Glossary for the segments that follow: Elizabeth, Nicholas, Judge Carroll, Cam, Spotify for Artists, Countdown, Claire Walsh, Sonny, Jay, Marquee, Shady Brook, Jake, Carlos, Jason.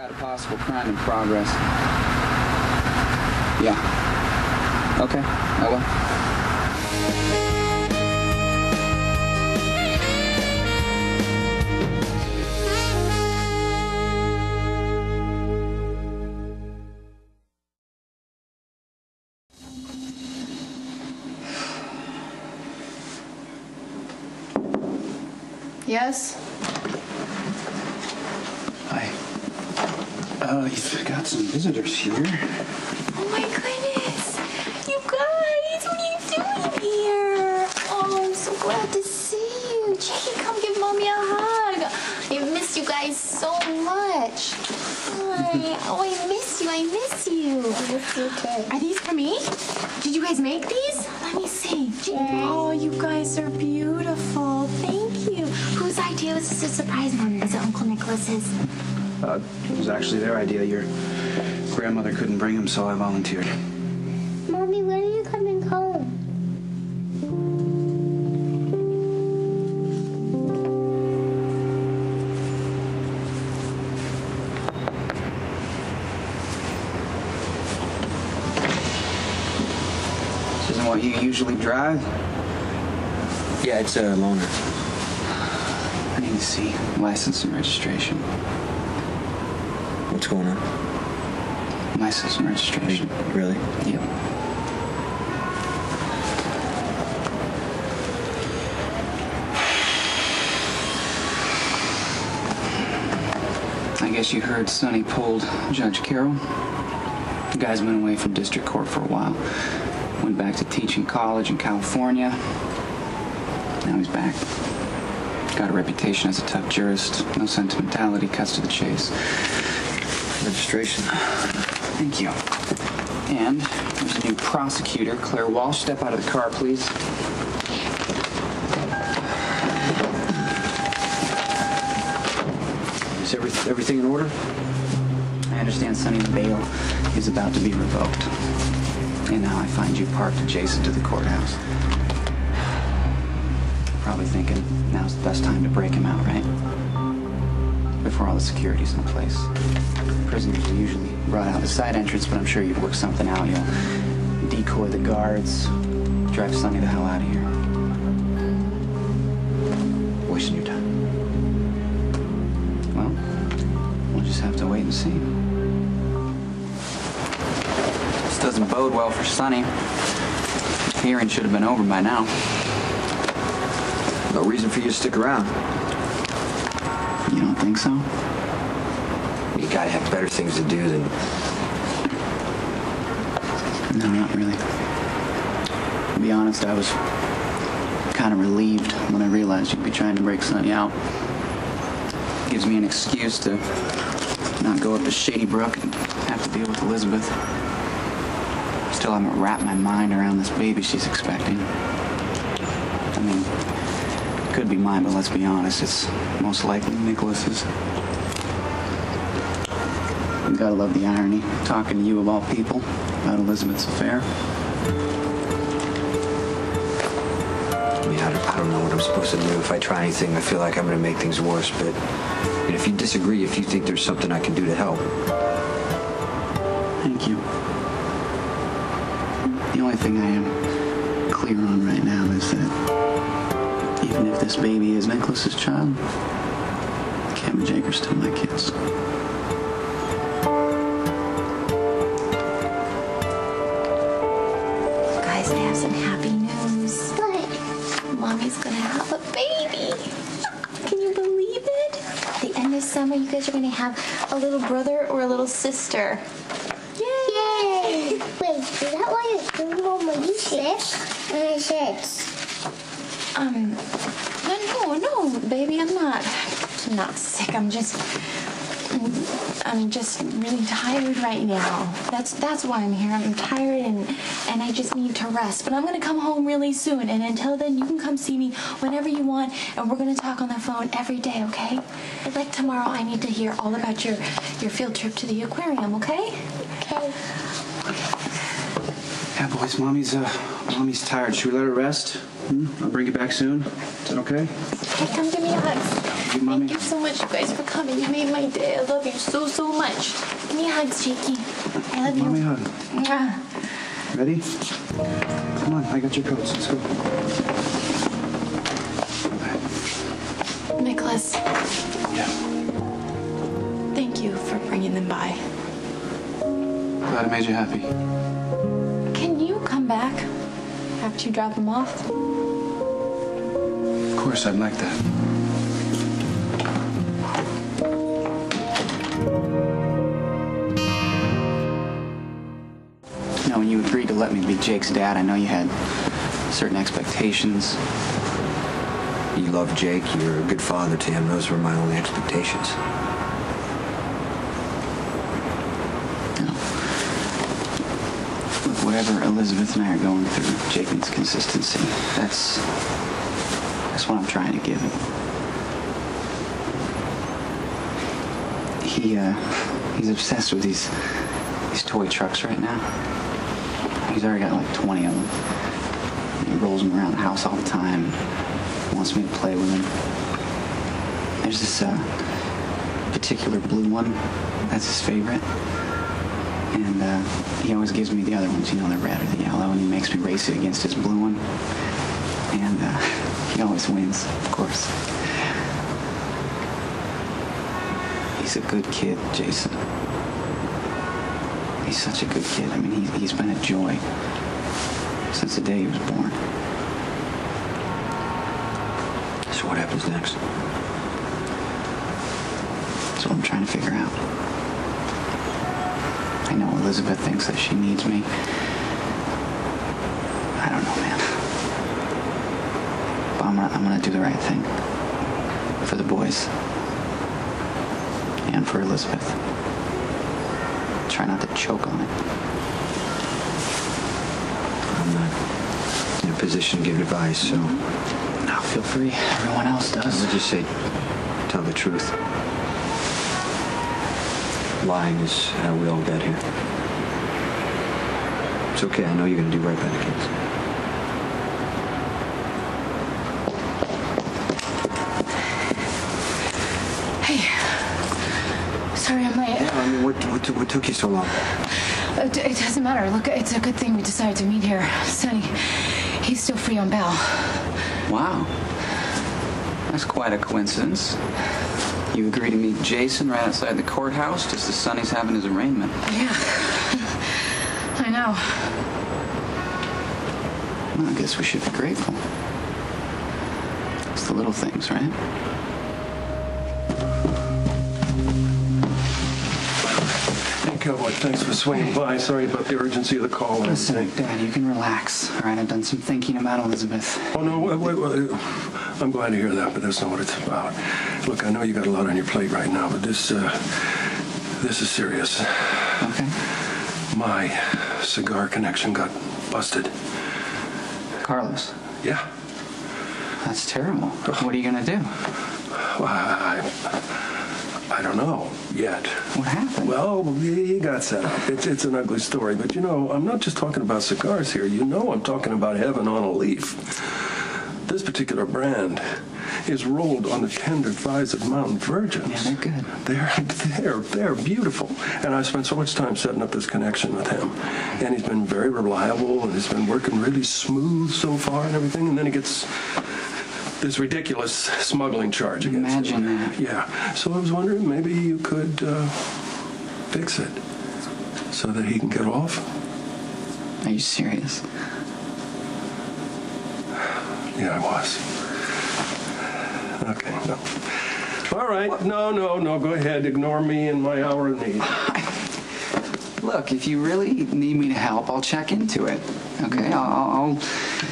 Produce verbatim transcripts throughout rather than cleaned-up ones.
Got a possible crime in progress. Yeah. Okay. I will. Yes? Uh, you've got some visitors here. Oh my goodness! You guys, what are you doing here? Oh, I'm so glad to see you. Jackie, come give Mommy a hug. I've missed you guys so much. Hi. Oh, I miss you, I miss you. I miss you too. Are these for me? Did you guys make these? Let me see. Jackie. Oh, you guys are beautiful. Thank you. Whose idea was this to surprise Mommy? Is it Uncle Nicholas's? Uh, it was actually their idea. Your grandmother couldn't bring him, so I volunteered. Mommy, when are you coming home? This isn't what you usually drive? Yeah, it's a uh, loaner. I need to see license and registration. What's going on? License and registration. Really? Yeah. I guess you heard Sonny pulled Judge Carroll. The guy's been away from district court for a while. Went back to teaching college in California. Now he's back. Got a reputation as a tough jurist. No sentimentality, cuts to the chase. Registration. Thank you. And there's a new prosecutor, Claire Walsh. Step out of the car, please. Is every, everything in order? I understand Sonny's bail is about to be revoked. And now I find you parked adjacent to the courthouse. Probably thinking now's the best time to break him out, right? Before all the security's in place. Prisoners are usually brought out the side entrance, but I'm sure you've worked something out. You'll decoy the guards, drive Sonny the hell out of here. Wasting your time. Well, we'll just have to wait and see. This doesn't bode well for Sonny. The hearing should have been over by now. No reason for you to stick around. You don't think so? You gotta have better things to do than... No, not really. To be honest, I was kind of relieved when I realized you'd be trying to break Sonny out. Gives me an excuse to not go up to Shady Brook and have to deal with Elizabeth. Still haven't wrapped my mind around this baby she's expecting. I mean... Could be mine, but let's be honest, it's most likely Nicholas's. You gotta love the irony, talking to you of all people about Elizabeth's affair. I mean, I don't, I don't know what I'm supposed to do. If I try anything, I feel like I'm gonna make things worse, but and if you disagree, if you think there's something I can do to help. Thank you. The only thing I am clear on right now is that even if this baby is Nicholas's child, Cam and Jay are still my kids. Guys, I have some happy news. What? Mommy's gonna have a baby. Can you believe it? At the end of summer, you guys are gonna have a little brother or a little sister. Yay! Yay. Wait, is that why your mom was sick? And I said. Um, no, no, baby, I'm not, I'm not sick. I'm just, I'm just really tired right now. That's, that's why I'm here. I'm tired and, and I just need to rest. But I'm going to come home really soon. And until then, you can come see me whenever you want. And we're going to talk on the phone every day, okay? Like tomorrow, I need to hear all about your, your field trip to the aquarium, okay? Okay. Yeah, boys, mommy's, uh, mommy's tired. Should we let her rest? I'll bring you back soon. Is that okay? Okay, come give me a hug. Thank you, Mommy. Thank you so much, you guys, for coming. You made my day. I love you so, so much. Give me hugs, Jakey. I love Mommy you. Mommy hug. Ready? Come on, I got your coats. Let's go. Nicholas. Yeah? Thank you for bringing them by. Glad I made you happy. Can you come back after you drop them off? Of course, I'd like that. Let me be Jake's dad. I know you had certain expectations. You love Jake. You're a good father to him. Those were my only expectations. No. Look, whatever Elizabeth and I are going through, Jake needs consistency. That's that's what I'm trying to give him. He uh, he's obsessed with these these toy trucks right now. He's already got like twenty of them. He rolls them around the house all the time. Wants me to play with him. There's this uh, particular blue one. That's his favorite. And uh, he always gives me the other ones. You know, the red or the yellow. And he makes me race it against his blue one. And uh, he always wins, of course. He's a good kid, Jason. He's such a good kid. I mean, he's, he's been a joy since the day he was born. So what happens next? That's what I'm trying to figure out. I know Elizabeth thinks that she needs me. I don't know, man. But I'm gonna, I'm gonna do the right thing for the boys and for Elizabeth. Try not to choke on it. I'm not in a position to give advice, so... No, feel free. Everyone else does. I would just say, tell the truth. Lying is how we all got here. It's okay. I know you're going to do right by the kids. Hey. Sorry, I'm late. I mean, what, what, what took you so long? It, it doesn't matter. Look, it's a good thing we decided to meet here. Sonny, he's still free on bail. Wow. That's quite a coincidence. You agreed to meet Jason right outside the courthouse just as Sonny's having his arraignment. Yeah. I know. Well, I guess we should be grateful. It's the little things, right? Cowboy, thanks for swinging by. Sorry about the urgency of the call. Listen, Dad, you can relax. All right, I've done some thinking about Elizabeth. Oh, no, wait, wait, wait. I'm glad to hear that, but that's not what it's about. Look, I know you got a lot on your plate right now, but this, uh, this is serious. Okay. My cigar connection got busted. Carlos? Yeah. That's terrible. Oh. What are you going to do? Well, I... I don't know yet. What happened? Well, he got set up. It's, it's an ugly story. But, you know, I'm not just talking about cigars here. You know I'm talking about heaven on a leaf. This particular brand is rolled on the tender thighs of mountain virgins. Yeah, they're good. They're, they're, they're beautiful. And I spent so much time setting up this connection with him. And he's been very reliable, and he's been working really smooth so far and everything. And then he gets... this ridiculous smuggling charge against Imagine him. That. Yeah. So I was wondering, maybe you could uh, fix it so that he can get off. Are you serious? Yeah, I was. Okay, no. All right. What? No, no, no. Go ahead. Ignore me in my hour of need. Look, if you really need me to help, I'll check into it. Okay, I'll, I'll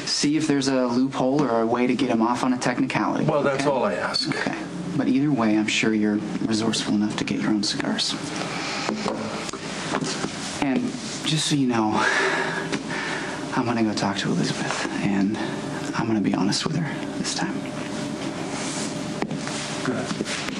see if there's a loophole or a way to get him off on a technicality. Well, that's okay? all I ask. Okay, but either way, I'm sure you're resourceful enough to get your own cigars. And just so you know, I'm gonna go talk to Elizabeth, and I'm gonna be honest with her this time. Good.